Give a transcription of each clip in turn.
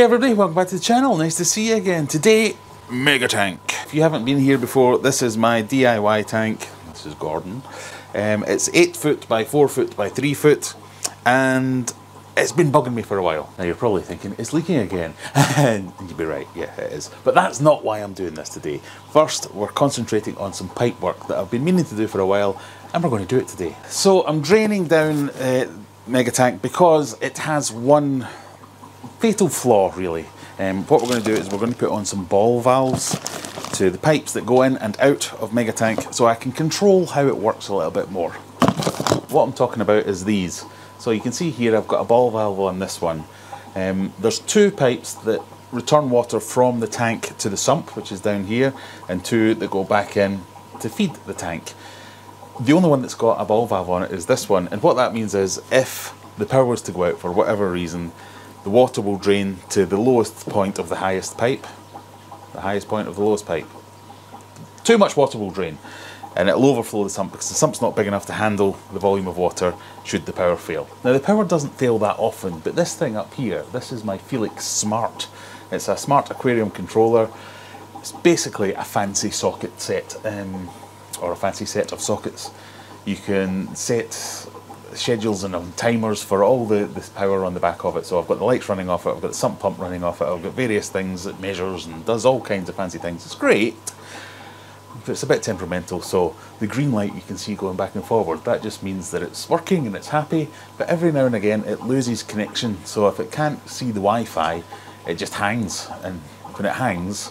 Hey everybody, welcome back to the channel. Nice to see you again. Today, MegaTank. If you haven't been here before, this is my DIY tank. This is Gordon. It's 8 foot by 4 foot by 3 foot, and it's been bugging me for a while. Now you're probably thinking, it's leaking again. And you'd be right, yeah it is. But that's not why I'm doing this today. First, we're concentrating on some pipe work that I've been meaning to do for a while, and we're going to do it today. So I'm draining down MegaTank because it has one fatal flaw really. What we're going to do is we're going to put on some ball valves to the pipes that go in and out of MegaTank so I can control how it works a little bit more. What I'm talking about is these. So you can see here I've got a ball valve on this one. There's two pipes that return water from the tank to the sump, which is down here, and two that go back in to feed the tank. The only one that's got a ball valve on it is this one, and what that means is if the power was to go out for whatever reason, the water will drain to the lowest point of the highest pipe, the highest point of the lowest pipe. Too much water will drain and it'll overflow the sump because the sump's not big enough to handle the volume of water should the power fail. Now the power doesn't fail that often, but this thing up here, this is my Felix Smart. It's a smart aquarium controller. It's basically a fancy socket set, or a fancy set of sockets. You can set schedules and timers for all the power on the back of it. So I've got the lights running off it, I've got the sump pump running off it, I've got various things that measures and does all kinds of fancy things. It's great, but it's a bit temperamental. So the green light you can see going back and forward, that just means that it's working and it's happy, but every now and again it loses connection. So if it can't see the Wi-Fi, it just hangs, and when it hangs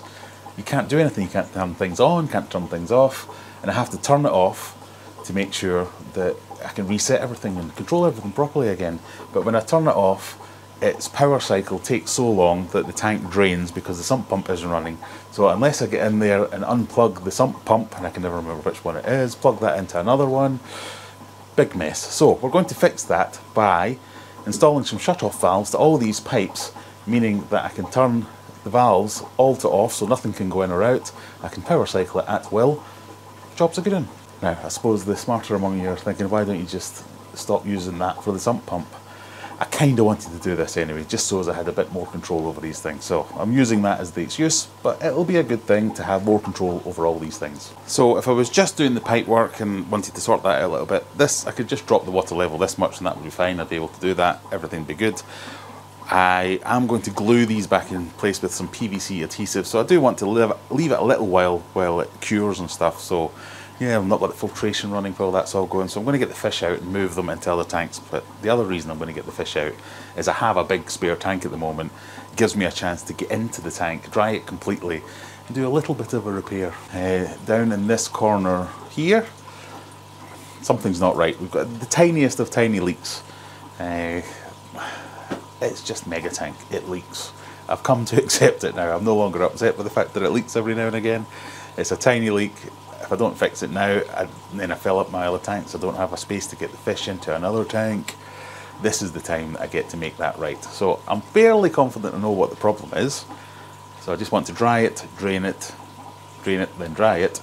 you can't do anything. You can't turn things on, can't turn things off, and I have to turn it off to make sure that I can reset everything and control everything properly again. But when I turn it off, its power cycle takes so long that the tank drains because the sump pump isn't running. So unless I get in there and unplug the sump pump, and I can never remember which one it is, plug that into another one, big mess. So we're going to fix that by installing some shut-off valves to all these pipes, meaning that I can turn the valves all to off so nothing can go in or out. I can power cycle it at will. Job's a good one. Now, I suppose the smarter among you are thinking, why don't you just stop using that for the sump pump? I kind of wanted to do this anyway, just so as I had a bit more control over these things. So I'm using that as the excuse, but it'll be a good thing to have more control over all these things. So if I was just doing the pipe work and wanted to sort that out a little bit, this, I could just drop the water level this much and that would be fine. I'd be able to do that, everything would be good. I am going to glue these back in place with some PVC adhesive, so I do want to leave it a little while it cures and stuff. So yeah, I've not got the filtration running while that's all going, so I'm going to get the fish out and move them into other tanks. But the other reason I'm going to get the fish out is I have a big spare tank at the moment. It gives me a chance to get into the tank, dry it completely, and do a little bit of a repair. Down in this corner here, something's not right. We've got the tiniest of tiny leaks. It's just MegaTank, it leaks. I've come to accept it now. I'm no longer upset with the fact that it leaks every now and again. It's a tiny leak. If I don't fix it now, then I fill up my other tanks. I don't have a space to get the fish into another tank. This is the time that I get to make that right. So I'm fairly confident I know what the problem is. So I just want to dry it, drain it, then dry it,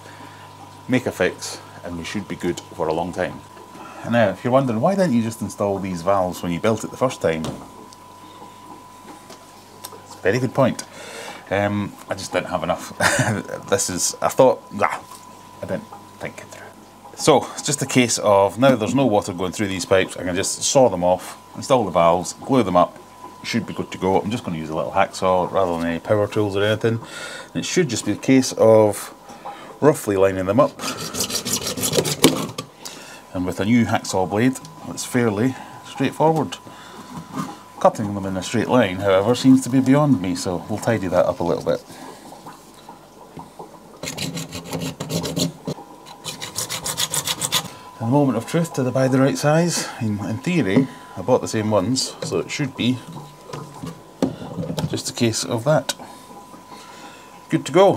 make a fix, and we should be good for a long time. And now, if you're wondering, why didn't you just install these valves when you built it the first time? It's a very good point. I just didn't have enough. I thought, I didn't think it through. So it's just a case of now there's no water going through these pipes. I can just saw them off, install the valves, glue them up, should be good to go. I'm just going to use a little hacksaw rather than any power tools or anything. And it should just be a case of roughly lining them up. And with a new hacksaw blade, it's fairly straightforward. Cutting them in a straight line, however, seems to be beyond me, so we'll tidy that up a little bit. The moment of truth, did I buy the right size? In theory, I bought the same ones, so it should be just a case of that. Good to go.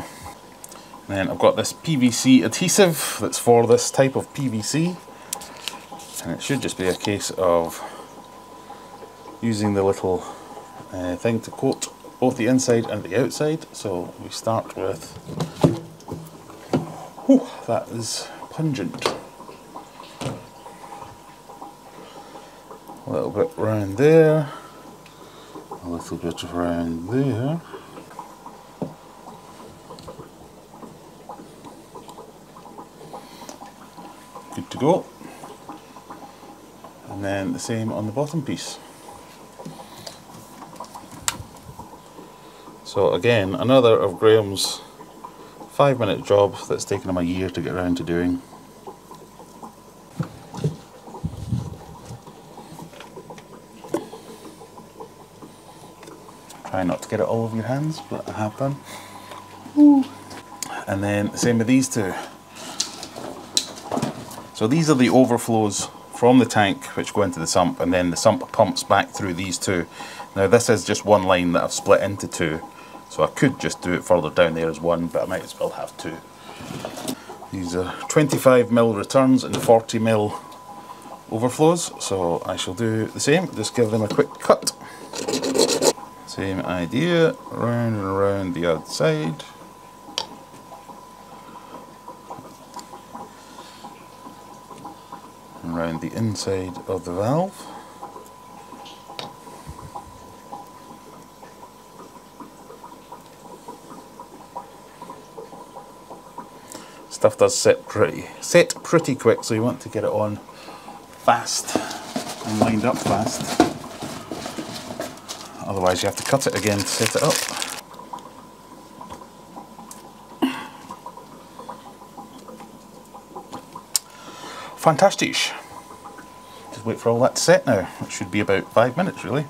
And then I've got this PVC adhesive that's for this type of PVC, and it should just be a case of using the little thing to coat both the inside and the outside. So we start with, whew, that is pungent. A little bit round there, a a little bit around there. Good to go. And then the same on the bottom piece. So again, another of Graham's 5-minute job that's taken him a year to get around to doing. Try not to get it all over your hands, but I have done. Ooh. And then same with these two. So these are the overflows from the tank which go into the sump, and then the sump pumps back through these two. Now this is just one line that I've split into two, so I could just do it further down there as one, but I might as well have two. These are 25mm returns and 40mm overflows, so I shall do the same, just give them a quick cut. Same idea, round and around the outside. And round the inside of the valve. Stuff does set pretty quick, so you want to get it on fast and lined up fast. Otherwise you have to cut it again to set it up. Fantastic. Just wait for all that to set now. It should be about 5 minutes really.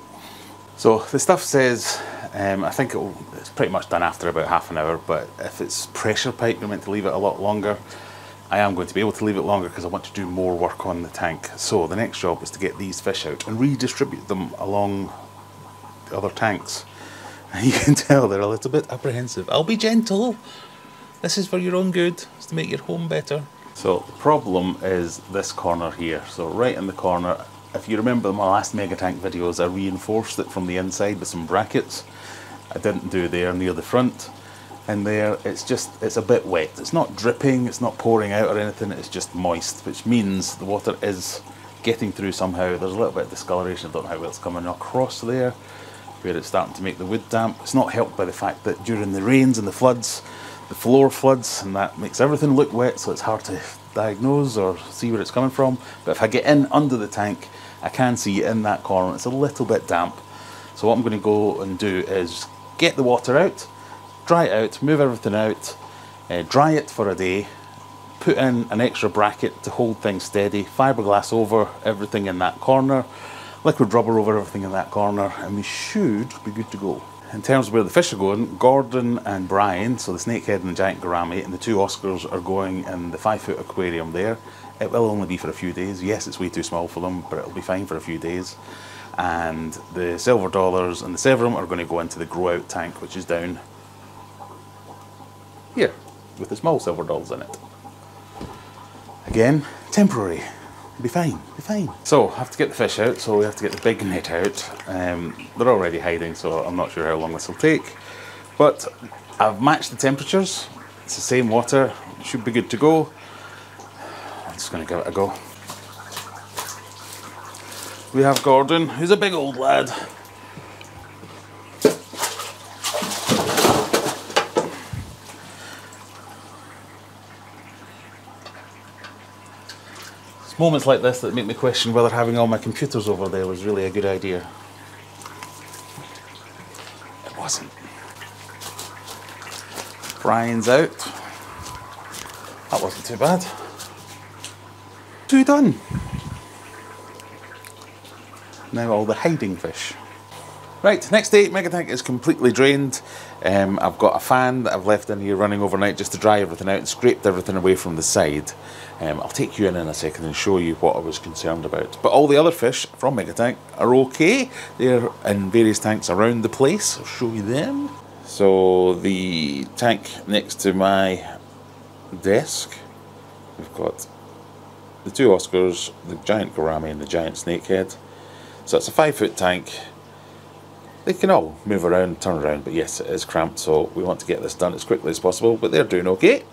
So the stuff says, I think it's pretty much done after about half an hour, but if it's pressure pipe, you're meant to leave it a lot longer. I am going to be able to leave it longer because I want to do more work on the tank. So the next job is to get these fish out and redistribute them along the other tanks. And you can tell they're a little bit apprehensive. I'll be gentle. This is for your own good. It's to make your home better. So the problem is this corner here. So right in the corner, if you remember my last MegaTank videos, I reinforced it from the inside with some brackets. I didn't do there near the front, and there it's a bit wet. It's not dripping, it's not pouring out or anything, it's just moist, which means the water is getting through somehow. There's a little bit of discoloration, I don't know how well it's coming across there, where it's starting to make the wood damp. It's not helped by the fact that during the rains and the floods, the floor floods, and that makes everything look wet, so it's hard to diagnose or see where it's coming from. But if I get in under the tank, I can see in that corner it's a little bit damp. So what I'm going to go and do is get the water out, dry it out, move everything out, dry it for a day, put in an extra bracket to hold things steady, fiberglass over everything in that corner, liquid rubber over everything in that corner, and we should be good to go. In terms of where the fish are going, Gordon and Brian, so the snakehead and the giant gourami, and the two Oscars are going in the 5-foot aquarium there. It will only be for a few days. Yes, it's way too small for them, but it'll be fine for a few days. And the silver dollars and the severum are going to go into the grow out tank, which is down here with the small silver dollars in it. Again, temporary. It'll be fine, it'll be fine. So I have to get the fish out, so we have to get the big net out. They're already hiding, so I'm not sure how long this will take, but I've matched the temperatures. It's the same water, it should be good to go. I'm just going to give it a go. We have Gordon, who's a big old lad. It's moments like this that make me question whether having all my computers over there was really a good idea. It wasn't. Brian's out. That wasn't too bad. Two done. Now all the hiding fish. Right, next day, MegaTank is completely drained. I've got a fan that I've left in here running overnight just to dry everything out and scraped everything away from the side. I'll take you in a second and show you what I was concerned about. But all the other fish from MegaTank are okay. They're in various tanks around the place. I'll show you them. So the tank next to my desk, we've got the two Oscars, the giant gourami and the giant snakehead. So it's a 5-foot tank. They can all move around, turn around, but yes, it is cramped, so we want to get this done as quickly as possible, but they're doing okay.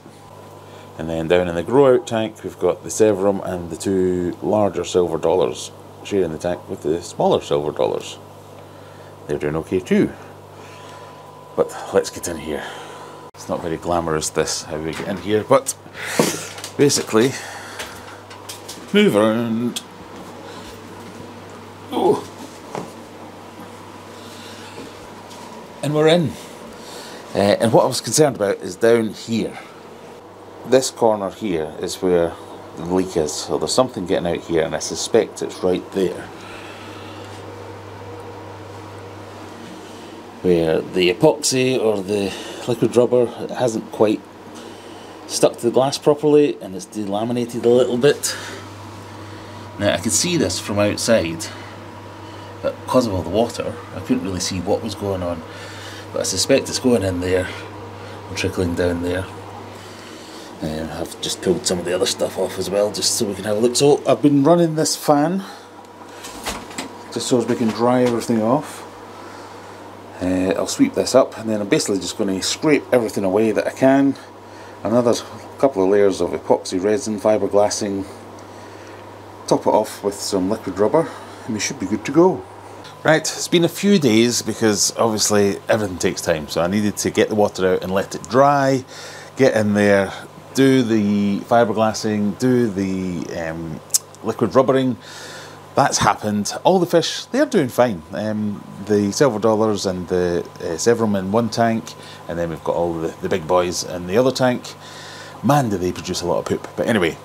And then down in the grow-out tank, we've got the severum and the two larger silver dollars sharing the tank with the smaller silver dollars. they're doing okay too. But let's get in here. It's not very glamorous, this, how we get in here, but basically, move around. Oh. And we're in. And what I was concerned about is down here. This corner here is where the leak is, so there's something getting out here, and I suspect it's right there, where the epoxy or the liquid rubber hasn't quite stuck to the glass properly and it's delaminated a little bit. Now I could see this from outside, but because of all the water I couldn't really see what was going on, but I suspect it's going in there and trickling down there. And I've just pulled some of the other stuff off as well just so we can have a look. So I've been running this fan just so as we can dry everything off. I'll sweep this up and then I'm basically just going to scrape everything away that I can. Another couple of layers of epoxy resin, fiberglassing, top it off with some liquid rubber, and we should be good to go. Right, it's been a few days because obviously everything takes time, so I needed to get the water out and let it dry, get in there, do the fiberglassing, do the liquid rubbering. That's happened. All the fish, they're doing fine. The silver dollars and the severum in one tank, and then we've got all the big boys in the other tank. Man, do they produce a lot of poop. But anyway,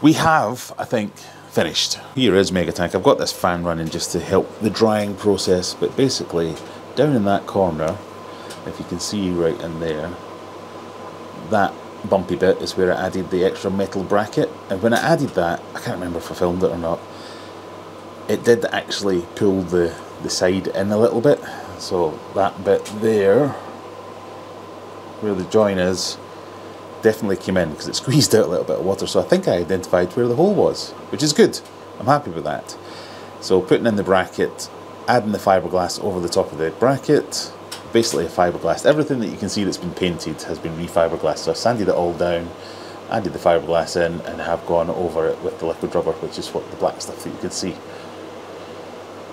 we have, I think, finished. Here is MegaTank. I've got this fan running just to help the drying process, but basically, down in that corner, if you can see right in there, that bumpy bit is where I added the extra metal bracket. And when I added that, I can't remember if I filmed it or not, it did actually pull the side in a little bit. So that bit there, where the join is, definitely came in because it squeezed out a little bit of water. So I think I identified where the hole was, which is good. I'm happy with that. So putting in the bracket, adding the fiberglass over the top of the bracket, basically a fiberglass. Everything that you can see that's been painted has been re-fiberglassed. So I've sanded it all down, added the fiberglass in, and have gone over it with the liquid rubber, which is what the black stuff that you can see.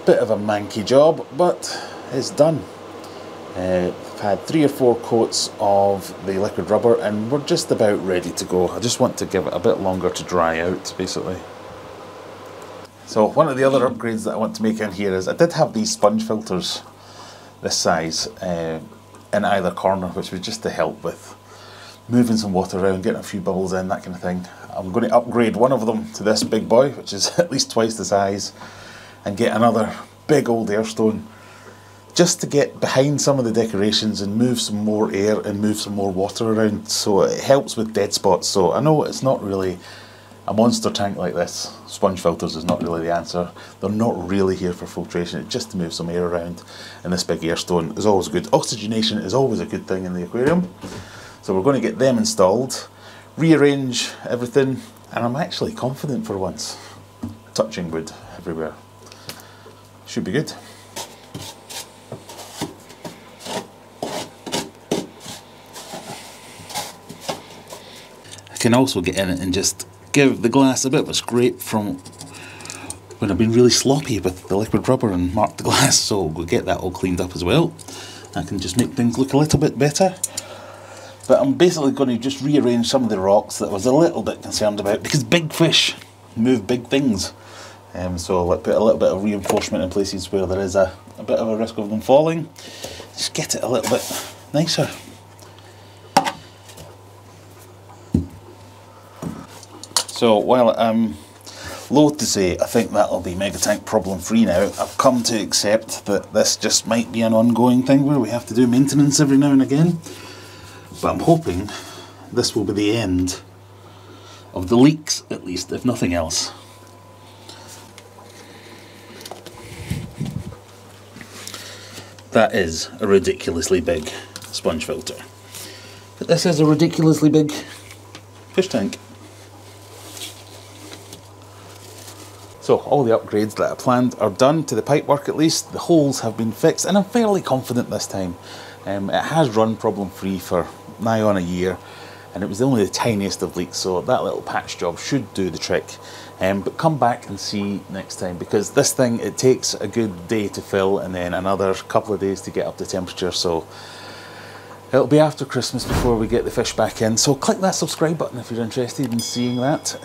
Bit of a manky job, but it's done. I've had 3 or 4 coats of the liquid rubber and we're just about ready to go. I just want to give it a bit longer to dry out, basically. So one of the other upgrades that I want to make in here is I did have these sponge filters this size in either corner, which was just to help with moving some water around, getting a few bubbles in, that kind of thing. I'm going to upgrade one of them to this big boy, which is at least twice the size, and get another big old airstone just to get behind some of the decorations and move some more air and move some more water around, so it helps with dead spots. So I know it's not really a monster tank like this. Sponge filters is not really the answer. They're not really here for filtration, it's just to move some air around, and this big airstone is always good. Oxygenation is always a good thing in the aquarium. So we're going to get them installed, rearrange everything, and I'm actually confident for once. Touching wood everywhere. Should be good. I can also get in it and just give the glass a bit of a scrape from when I've been really sloppy with the liquid rubber and marked the glass, so we'll get that all cleaned up as well. I can just make things look a little bit better. But I'm basically going to just rearrange some of the rocks that I was a little bit concerned about, because big fish move big things. So I'll put a little bit of reinforcement in places where there is a bit of a risk of them falling. Just get it a little bit nicer. So while I'm loath to say I think that'll be MegaTank problem free now, I've come to accept that this just might be an ongoing thing where we have to do maintenance every now and again. But I'm hoping this will be the end of the leaks, at least, if nothing else. That is a ridiculously big sponge filter. But this is a ridiculously big fish tank. So all the upgrades that I planned are done to the pipework, at least. The holes have been fixed and I'm fairly confident this time. It has run problem free for nigh on a year, and it was only the tiniest of leaks, so that little patch job should do the trick. But come back and see next time, because this thing, it takes a good day to fill and then another couple of days to get up to temperature, so it'll be after Christmas before we get the fish back in. So click that subscribe button if you're interested in seeing that.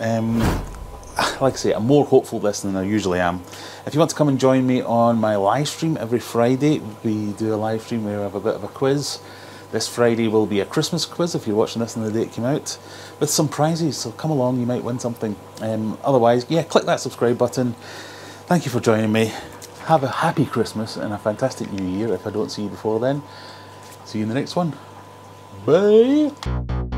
Like I say, I'm more hopeful this than I usually am. If you want to come and join me on my live stream every Friday, we do a live stream where we have a bit of a quiz. This Friday will be a Christmas quiz, if you're watching this on the day it came out, with some prizes, so come along, you might win something. Otherwise, yeah, click that subscribe button. Thank you for joining me. Have a happy Christmas and a fantastic New Year if I don't see you before then. See you in the next one. Bye!